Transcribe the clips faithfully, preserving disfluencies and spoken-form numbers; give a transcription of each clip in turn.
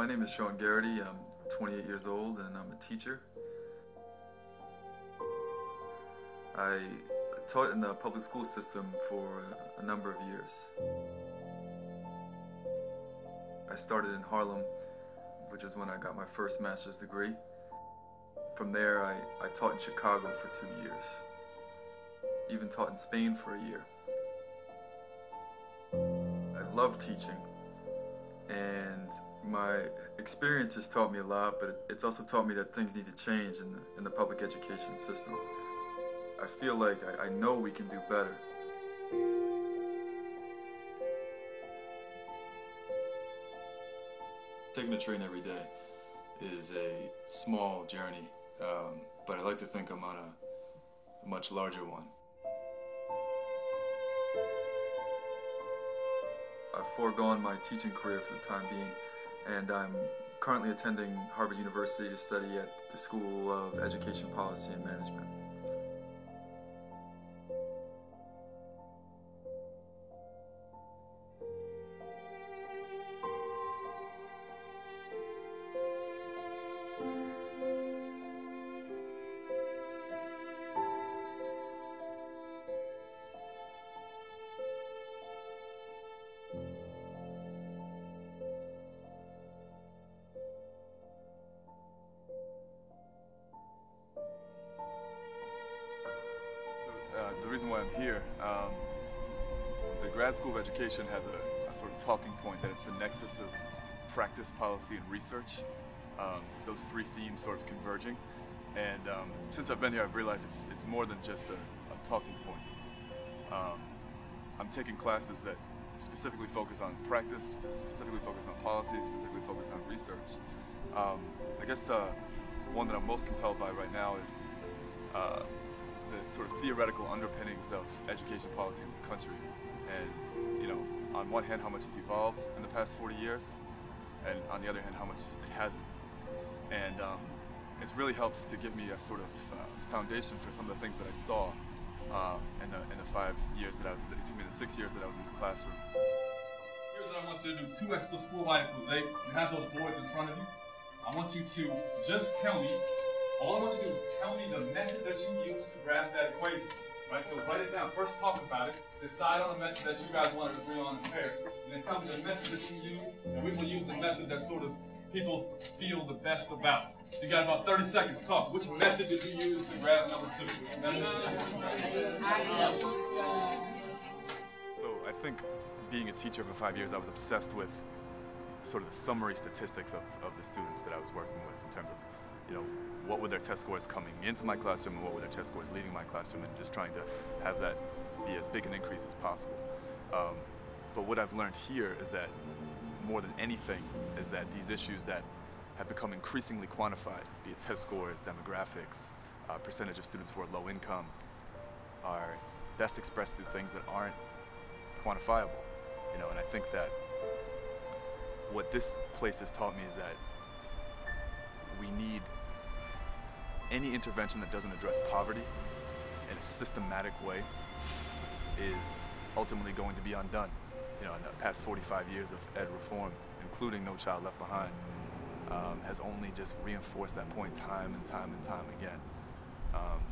My name is Sean Garrity. I'm twenty-eight years old and I'm a teacher. I taught in the public school system for a number of years. I started in Harlem, which is when I got my first master's degree. From there, I, I taught in Chicago for two years. Even taught in Spain for a year. I love teaching, and my experience has taught me a lot, but it's also taught me that things need to change in the, in the public education system. I feel like I, I know we can do better. Taking the train every day is a small journey, um, but I like to think I'm on a much larger one. I've foregone my teaching career for the time being, and I'm currently attending Harvard University to study at the School of Education Policy and Management. Uh, the reason why I'm here, um, the Grad School of Education has a, a sort of talking point that it's the nexus of practice, policy, and research. Um, those three themes sort of converging. And um, since I've been here, I've realized it's, it's more than just a, a talking point. Um, I'm taking classes that specifically focus on practice, specifically focus on policy, specifically focus on research. Um, I guess the one that I'm most compelled by right now is uh, the sort of theoretical underpinnings of education policy in this country. And, you know, on one hand, how much it's evolved in the past forty years, and on the other hand, how much it hasn't. And um, it really helps to give me a sort of uh, foundation for some of the things that I saw uh, in, the, in the five years that I, excuse me, the six years that I was in the classroom. Here's what I want you to do, two x plus four y equals eight. You have those boards in front of you. I want you to just tell me. All I want you to do is tell me the method that you used to graph that equation, right? So write it down. First talk about it. Decide on the method that you guys want to agree on in pairs. And then tell me the method that you used, and we will use the method that sort of people feel the best about. So you got about thirty seconds. Talk. Which method did you use to graph number two? So I think being a teacher for five years, I was obsessed with sort of the summary statistics of, of the students that I was working with in terms of, you know, what were their test scores coming into my classroom and what were their test scores leaving my classroom, and just trying to have that be as big an increase as possible. Um, but what I've learned here is that more than anything is that these issues that have become increasingly quantified, be it test scores, demographics, uh, percentage of students who are low income, are best expressed through things that aren't quantifiable. You know, and I think that what this place has taught me is that we need any intervention that doesn't address poverty in a systematic way is ultimately going to be undone. You know, in the past forty-five years of ed reform, including No Child Left Behind, um, has only just reinforced that point time and time and time again. Um,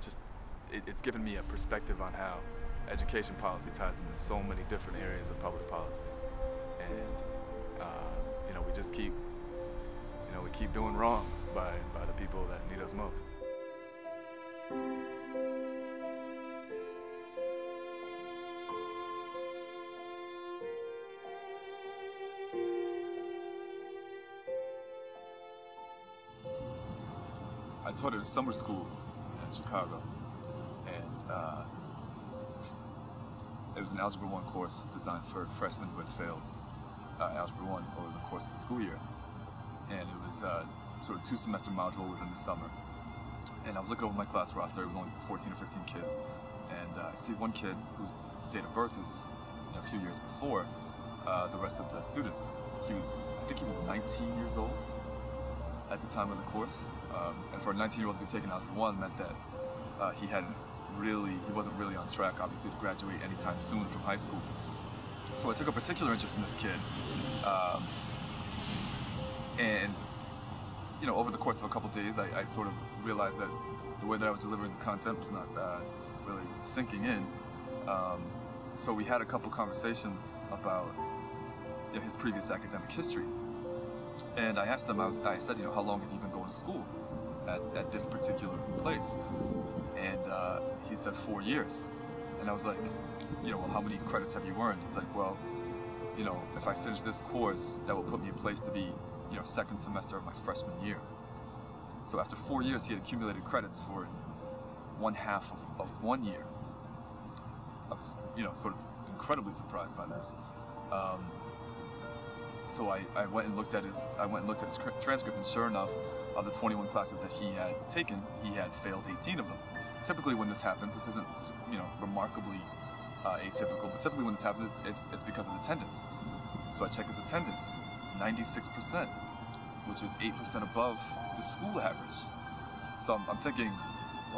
just, it, it's given me a perspective on how education policy ties into so many different areas of public policy. And, uh, you know, we just keep, you know, we keep doing wrong by, by the people that need us most. I taught at a summer school in Chicago, and uh, it was an Algebra one course designed for freshmen who had failed uh, Algebra one over the course of the school year. And it was uh, sort of two-semester module within the summer. And I was looking over my class roster. It was only fourteen or fifteen kids. And uh, I see one kid whose date of birth is you know, a few years before uh, the rest of the students. He was, I think he was nineteen years old at the time of the course. Um, and for a nineteen-year-old to be taken out of one meant that uh, he hadn't really, he wasn't really on track, obviously, to graduate anytime soon from high school. So I took a particular interest in this kid. Um, And, you know, over the course of a couple of days, I, I sort of realized that the way that I was delivering the content was not uh, really sinking in. Um, so we had a couple conversations about you know, his previous academic history. And I asked them, I, was, I said, you know, how long have you been going to school at, at this particular place? And uh, he said, four years. And I was like, you know, well, how many credits have you earned? He's like, well, you know, if I finish this course, that will put me in place to be, you know, second semester of my freshman year. So after four years, he had accumulated credits for one half of, of one year. I was, you know, sort of incredibly surprised by this. Um, so I, I went and looked at his, I went and looked at his transcript, and sure enough, of the twenty-one classes that he had taken, he had failed eighteen of them. Typically, when this happens, this isn't, you know, remarkably uh, atypical, but typically when this happens, it's, it's, it's because of attendance. So I check his attendance, ninety-six percent, which is eight percent above the school average. So I'm, I'm thinking,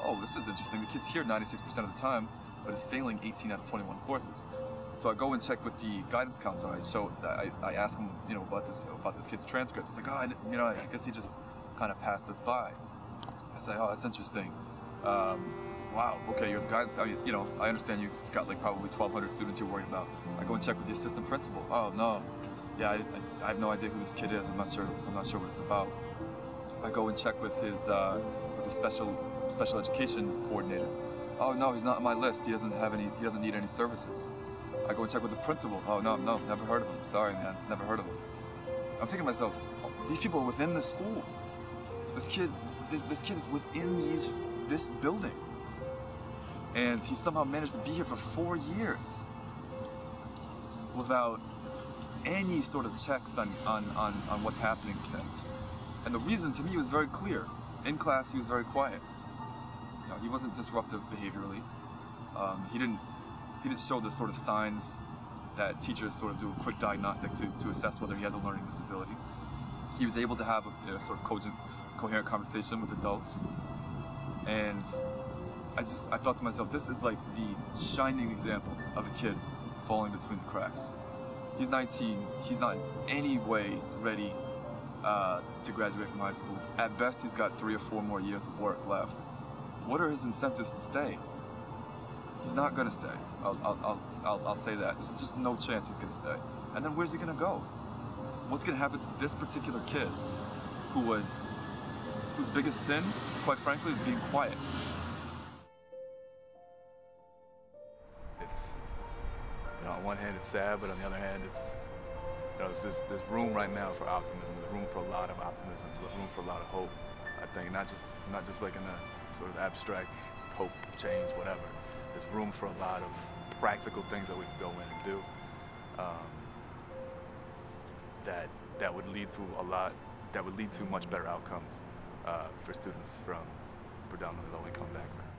oh, this is interesting. The kid's here ninety-six percent of the time, but is failing eighteen out of twenty-one courses. So I go and check with the guidance counselor. I show, I, I ask him, you know, about this about this kid's transcript. He's like, oh, I, you know, I guess he just kind of passed this by. I say, oh, that's interesting. Um, wow, okay, you're the guidance counselor. You know, I understand you've got like probably twelve hundred students you're worried about. I go and check with the assistant principal. Oh no, yeah, I, I, I have no idea who this kid is. I'm not sure. I'm not sure what it's about. I go and check with his uh, with the special special education coordinator. Oh no, he's not on my list. He doesn't have any. He doesn't need any services. I go and check with the principal. Oh no, no, never heard of him. Sorry, man, never heard of him. I'm thinking to myself, oh, these people are within the school. This kid, th this kid is within these this building, and he somehow managed to be here for four years without any sort of checks on on on, on what's happening to him. And the reason to me was very clear. In class, he was very quiet. You know, he wasn't disruptive behaviorally. Um, he didn't he didn't show the sort of signs that teachers sort of do a quick diagnostic to to assess whether he has a learning disability. He was able to have a, a sort of cogent, coherent conversation with adults. And I just I thought to myself, this is like the shining example of a kid falling between the cracks. He's nineteen. He's not in any way ready Uh, to graduate from high school. At best, he's got three or four more years of work left. What are his incentives to stay? He's not gonna stay. I'll, I'll, I'll, I'll say that. There's just no chance he's gonna stay. And then where's he gonna go? What's gonna happen to this particular kid who was, whose biggest sin, quite frankly, is being quiet? It's, you know, on one hand it's sad, but on the other hand it's, you know, there's, there's room right now for optimism. There's room for a lot of optimism. There's room for a lot of hope. I think not just not just like in the sort of abstract hope, change, whatever. There's room for a lot of practical things that we can go in and do. Um, that that would lead to a lot. That would lead to much better outcomes uh, for students from predominantly low-income backgrounds.